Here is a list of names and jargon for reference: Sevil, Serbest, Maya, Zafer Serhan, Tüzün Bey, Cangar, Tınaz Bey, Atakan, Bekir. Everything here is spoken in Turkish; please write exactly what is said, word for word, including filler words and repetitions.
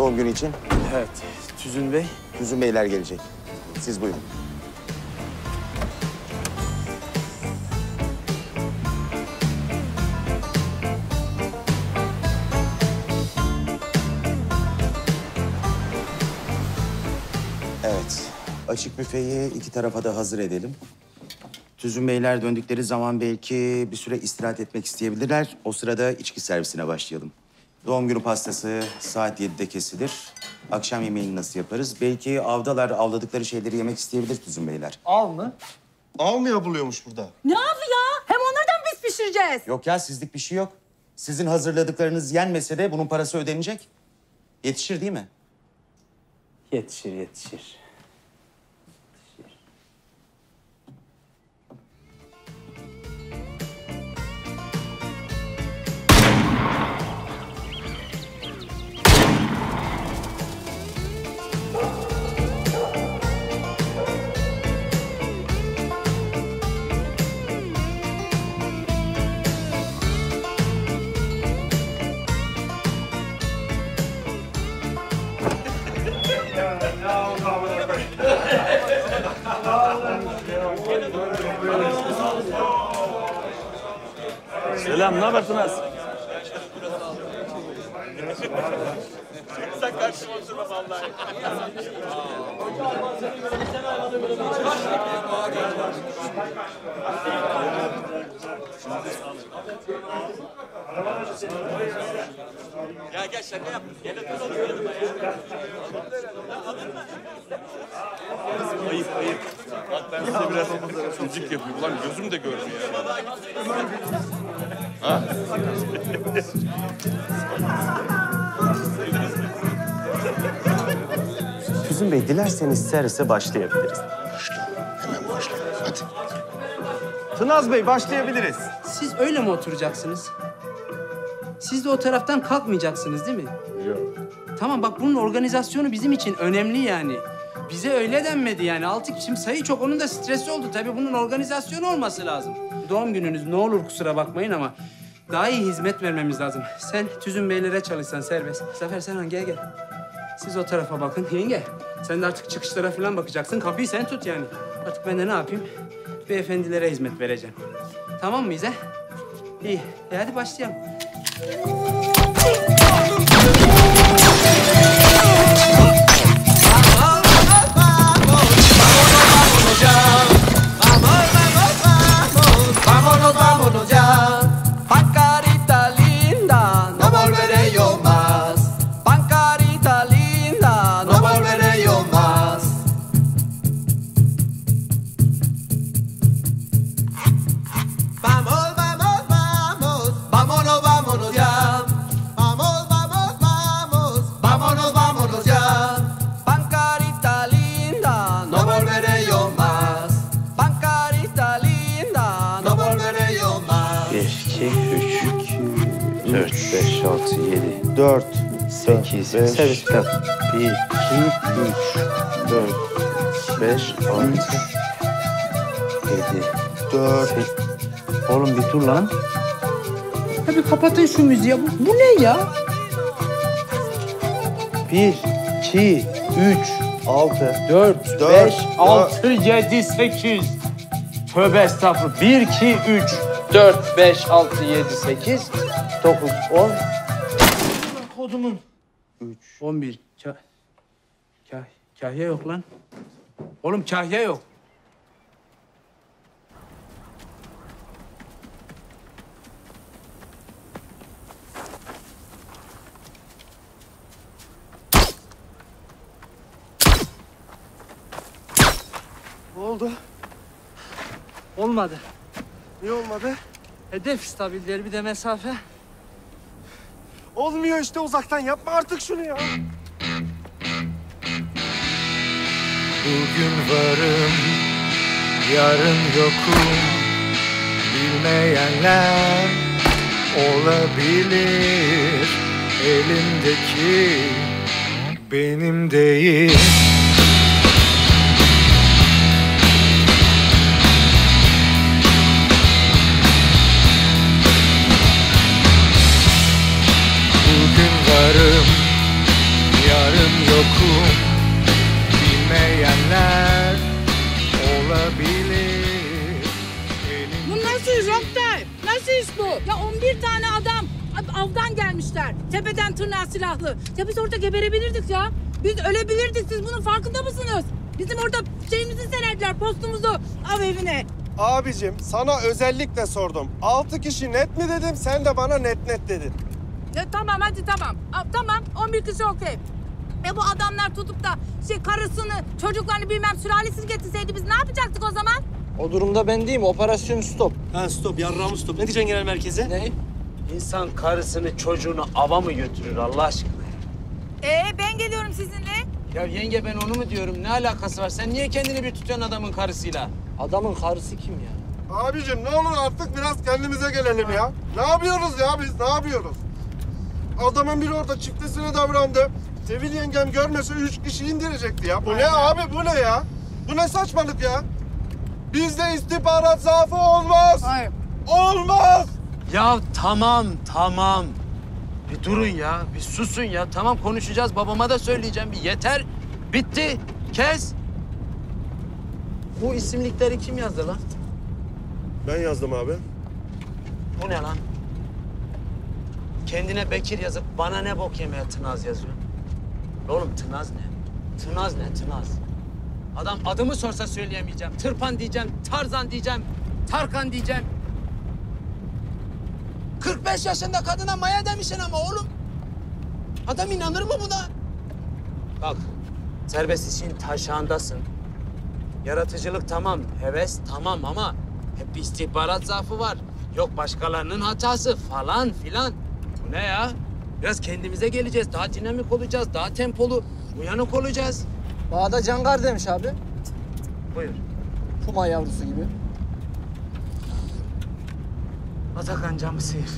Doğum günü için. Evet, Tüzün Bey. Tüzün Beyler gelecek. Siz buyurun. Evet, açık büfeyi iki tarafa da hazır edelim. Tüzün Beyler döndükleri zaman belki bir süre istirahat etmek isteyebilirler. O sırada içki servisine başlayalım. Doğum günü pastası saat yedide kesilir. Akşam yemeğini nasıl yaparız? Belki avdalar avladıkları şeyleri yemek isteyebilir Tüzün Beyler. Av mı? Av mı yapılıyormuş burada? Ne avı ya? Hem onlardan biz pişireceğiz. Yok ya, sizlik bir şey yok. Sizin hazırladıklarınız yenmese de bunun parası ödenecek. Yetişir değil mi? Yetişir, yetişir. Selam, ne haber Tınaz? Sen karşıma oturma vallahi. Ya gel şaka yap. Gel otur otur yanıma ya. Ayıp ayıp. Bak ben size biraz müzik yapayım. Ulan gözüm de görmüyor. Ha? Tüzün Bey, dilerseniz servise başlayabiliriz. Başla, hemen başla. Hadi. Tınaz Bey, başlayabiliriz. Siz öyle mi oturacaksınız? Siz de o taraftan kalkmayacaksınız değil mi? Yok. Tamam bak, bunun organizasyonu bizim için önemli yani. Bize öyle denmedi yani. Altı kişim sayı çok, onun da stresi oldu tabii. Bunun organizasyonu olması lazım. Doğum gününüz, ne olur kusura bakmayın ama daha iyi hizmet vermemiz lazım. Sen Tüzün Beylere çalışsan serbest. Zafer Serhan gel gel. Siz o tarafa bakın yenge. Sen de artık çıkışlara falan bakacaksın. Kapıyı sen tut yani. Artık ben de ne yapayım? Beyefendilere hizmet vereceğim. Tamam mıyız he? İyi. E hadi başlayalım. dört, beş, altı, yedi, dört, sekiz. Oğlum bir dur lan. Tabii kapatın şu müziği. Bu, bu ne ya? bir, iki, üç, altı, dört, beş, altı, yedi, sekiz. Tövbe estağfurullah. bir, iki, üç, dört, beş, altı, yedi, sekiz, dokuz, on. Kodumun. üç, on bir. Kah... Kah... Kahya yok lan. Oğlum kahya yok. Ne oldu? Olmadı. Niye olmadı? Hedef stabil, derbide mesafe. Olmuyor işte, uzaktan yapma artık şunu ya. Bugün varım, yarın yokum. Bilmeyenler olabilir. Elimdeki benim değil. Yarın oldu. Ya on bir tane adam avdan gelmişler. Tepeden tırnağa silahlı. Ya biz orada geberebilirdik ya. Biz ölebilirdik. Siz bunun farkında mısınız? Bizim orada şeyimizi sererdiler, postumuzu av evine. Abicim sana özellikle sordum. Altı kişi net mi dedim, sen de bana net net dedin. Ya tamam hadi tamam. A, tamam on bir kişi okey. E bu adamlar tutup da şey karısını, çocuklarını bilmem sülalesiz getirseydi biz ne yapacaktık o zaman? O durumda ben diyeyim, operasyon stop. Ha stop, yarrağımı stop. Ne diyeceksin genel merkeze? Ne? İnsan karısını, çocuğunu ava mı götürür Allah aşkına? Ee ben geliyorum sizinle. Ya yenge ben onu mu diyorum? Ne alakası var? Sen niye kendini bir tutuyorsun adamın karısıyla? Adamın karısı kim ya? Abicim ne olur artık biraz kendimize gelelim ha. Ya. Ne yapıyoruz ya biz? Ne yapıyoruz? Adamın biri orada çiftesine davrandı. Sevil yengem görmese üç kişi indirecekti ya. Bu aynen. Ne abi? Bu ne ya? Bu ne saçmalık ya? Bizde istihbarat zaafı olmaz. Hayır. Olmaz. Ya tamam, tamam. Bir durun ya, bir susun ya. Tamam konuşacağız, babama da söyleyeceğim. Bir yeter, bitti, kes. Bu isimlikleri kim yazdı lan? Ben yazdım abi. Bu ne lan? Kendine Bekir yazıp bana ne bok yemeye Tınaz yazıyor. Oğlum Tınaz ne? Tınaz ne? Tınaz. Adam adımı sorsa söyleyemeyeceğim. Tırpan diyeceğim, Tarzan diyeceğim, Tarkan diyeceğim. kırk beş yaşında kadına Maya demişsin ama oğlum. Adam inanır mı buna? Bak, serbest işin taşağındasın. Yaratıcılık tamam, heves tamam ama hep bir istihbarat zaafı var. Yok başkalarının hatası falan filan. Bu ne ya? Biraz kendimize geleceğiz, daha dinamik olacağız, daha tempolu, uyanık olacağız. Bağda Cangar demiş abi. Buyur. Puma yavrusu gibi. Atakan camı seyir.